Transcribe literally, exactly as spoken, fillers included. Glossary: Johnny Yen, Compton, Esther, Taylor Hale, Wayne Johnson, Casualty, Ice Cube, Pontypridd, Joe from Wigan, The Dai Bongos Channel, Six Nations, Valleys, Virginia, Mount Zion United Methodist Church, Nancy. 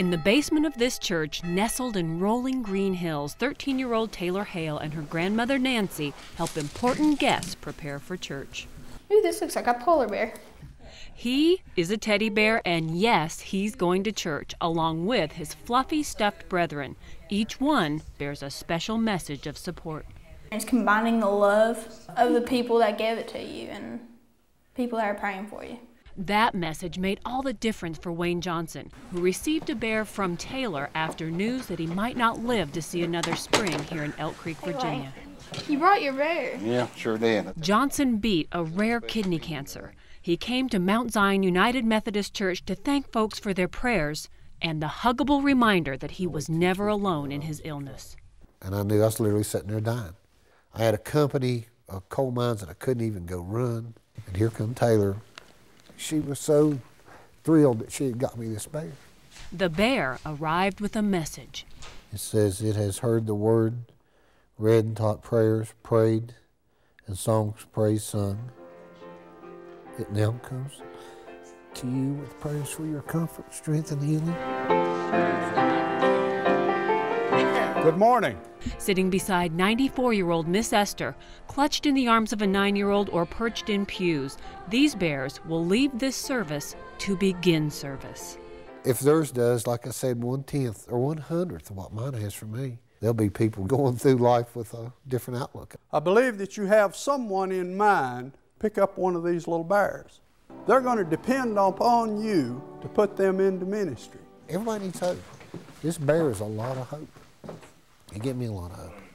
In the basement of this church, nestled in rolling green hills, thirteen-year-old Taylor Hale and her grandmother Nancy help important guests prepare for church. Ooh, this looks like a polar bear. He is a teddy bear, and yes, he's going to church, along with his fluffy stuffed brethren. Each one bears a special message of support. It's combining the love of the people that gave it to you and people that are praying for you. That message made all the difference for Wayne Johnson, who received a bear from Taylor after news that he might not live to see another spring here in Elk Creek, Virginia. You brought your bear. Yeah, sure did. Johnson beat a rare kidney cancer. He came to Mount Zion United Methodist Church to thank folks for their prayers and the huggable reminder that he was never alone in his illness. And I knew I was literally sitting there dying. I had a company of coal mines that I couldn't even go run. And here come Taylor. She was so thrilled that she had got me this bear. The bear arrived with a message. It says, "It has heard the word, read and taught prayers, prayed, and songs praise sung. It now comes to you with prayers for your comfort, strength, and healing." Good morning. Sitting beside ninety-four-year-old Miss Esther, clutched in the arms of a nine-year-old or perched in pews, these bears will leave this service to begin service. If theirs does, like I said, one-tenth or one-hundredth of what mine has for me, there'll be people going through life with a different outlook. I believe that you have someone in mind. Pick up one of these little bears. They're going to depend upon you to put them into ministry. Everybody needs hope. This bear is a lot of hope. It gave me a lot of hope.